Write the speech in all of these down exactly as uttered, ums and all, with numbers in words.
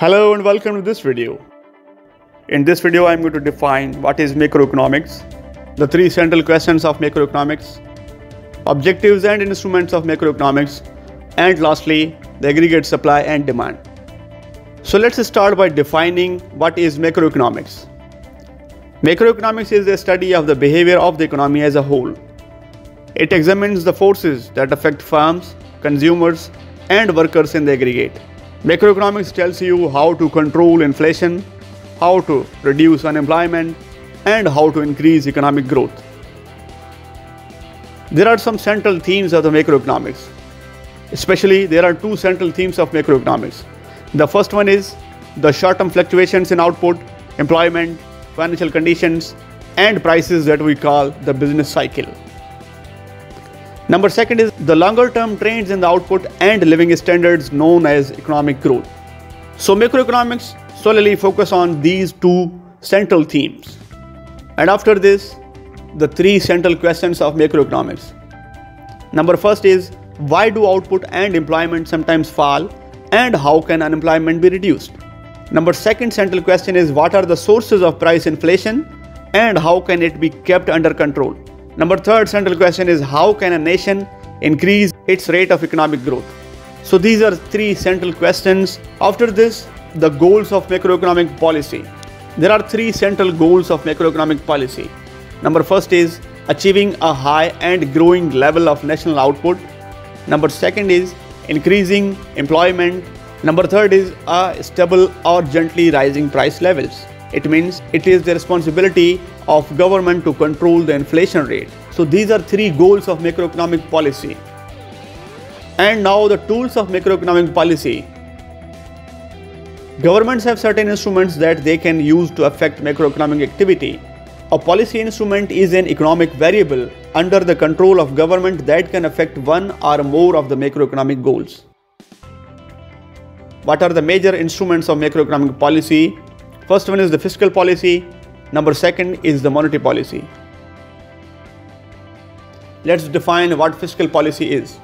Hello and welcome to this video. In this video I am going to define what is macroeconomics, the three central questions of macroeconomics, objectives and instruments of macroeconomics, and lastly the aggregate supply and demand. So let's start by defining what is macroeconomics. Macroeconomics is the study of the behavior of the economy as a whole. It examines the forces that affect firms, consumers and workers in the aggregate. Macroeconomics tells you how to control inflation, how to reduce unemployment, and how to increase economic growth. There are some central themes of the macroeconomics. Especially, there are two central themes of macroeconomics. The first one is the short-term fluctuations in output, employment, financial conditions, and prices that we call the business cycle. Number second is the longer term trends in the output and living standards known as economic growth. So macroeconomics solely focus on these two central themes. And after this, the three central questions of macroeconomics. Number first is, why do output and employment sometimes fall and how can unemployment be reduced? Number second central question is, what are the sources of price inflation and how can it be kept under control? Number third central question is, how can a nation increase its rate of economic growth? So these are three central questions. After this, the goals of macroeconomic policy. There are three central goals of macroeconomic policy. Number first is achieving a high and growing level of national output. Number second is increasing employment. Number third is a stable or gently rising price levels. It means it is the responsibility of government to control the inflation rate. So these are three goals of macroeconomic policy. And now the tools of macroeconomic policy. Governments have certain instruments that they can use to affect macroeconomic activity. A policy instrument is an economic variable under the control of government that can affect one or more of the macroeconomic goals. What are the major instruments of macroeconomic policy? First one is the fiscal policy. Number second is the monetary policy. Let's define what fiscal policy is.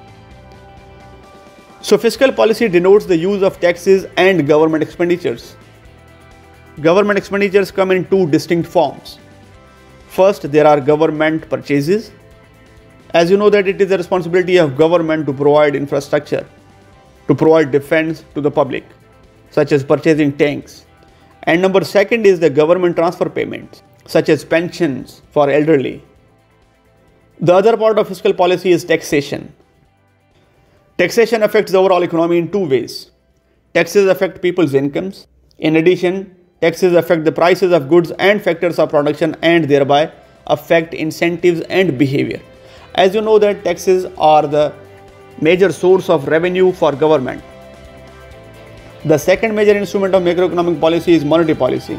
So fiscal policy denotes the use of taxes and government expenditures. Government expenditures come in two distinct forms. First, there are government purchases. As you know that it is the responsibility of government to provide infrastructure, to provide defense to the public, such as purchasing tanks. And number second is the government transfer payments, such as pensions for elderly. The other part of fiscal policy is taxation. Taxation affects the overall economy in two ways. Taxes affect people's incomes. In addition, taxes affect the prices of goods and factors of production and thereby affect incentives and behavior. As you know that taxes are the major source of revenue for government. The second major instrument of macroeconomic policy is monetary policy,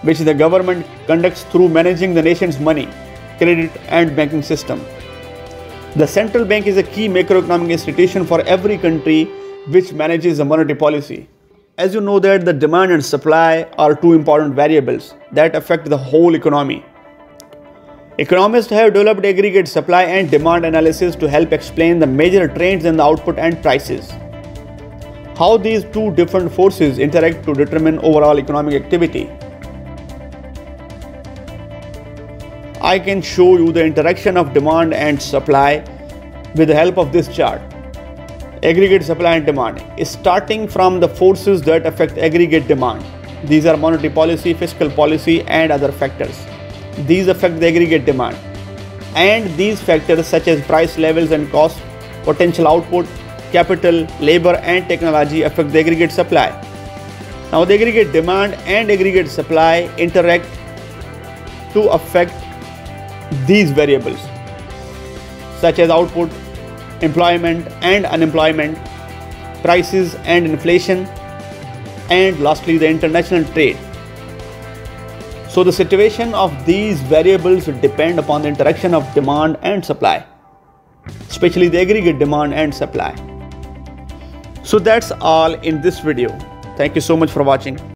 which the government conducts through managing the nation's money, credit and banking system. The central bank is a key macroeconomic institution for every country which manages the monetary policy. As you know that the demand and supply are two important variables that affect the whole economy. Economists have developed aggregate supply and demand analysis to help explain the major trends in the output and prices. How these two different forces interact to determine overall economic activity. I can show you the interaction of demand and supply with the help of this chart. Aggregate supply and demand is starting from the forces that affect aggregate demand. These are monetary policy, fiscal policy and other factors. These affect the aggregate demand. And these factors such as price levels and cost, potential output, capital, labor and technology affect the aggregate supply. Now the aggregate demand and aggregate supply interact to affect these variables such as output, employment and unemployment, prices and inflation, and lastly the international trade. So the situation of these variables depend upon the interaction of demand and supply, especially the aggregate demand and supply. So that's all in this video. Thank you so much for watching.